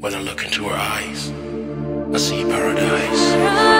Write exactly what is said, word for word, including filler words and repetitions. When I look into her eyes, I see paradise.